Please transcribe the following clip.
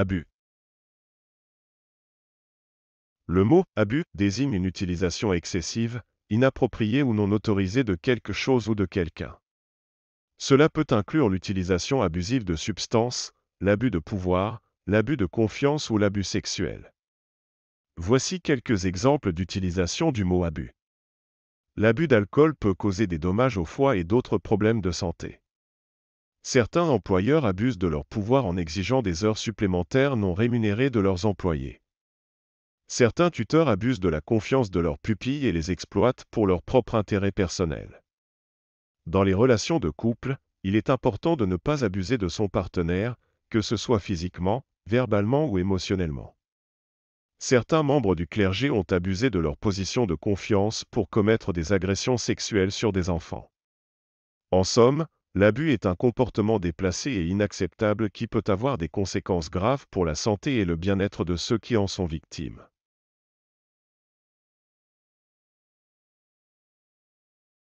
Abus. Le mot « abus » désigne une utilisation excessive, inappropriée ou non autorisée de quelque chose ou de quelqu'un. Cela peut inclure l'utilisation abusive de substances, l'abus de pouvoir, l'abus de confiance ou l'abus sexuel. Voici quelques exemples d'utilisation du mot « abus ». L'abus d'alcool peut causer des dommages au foie et d'autres problèmes de santé. Certains employeurs abusent de leur pouvoir en exigeant des heures supplémentaires non rémunérées de leurs employés. Certains tuteurs abusent de la confiance de leurs pupilles et les exploitent pour leur propre intérêt personnel. Dans les relations de couple, il est important de ne pas abuser de son partenaire, que ce soit physiquement, verbalement ou émotionnellement. Certains membres du clergé ont abusé de leur position de confiance pour commettre des agressions sexuelles sur des enfants. En somme, l'abus est un comportement déplacé et inacceptable qui peut avoir des conséquences graves pour la santé et le bien-être de ceux qui en sont victimes.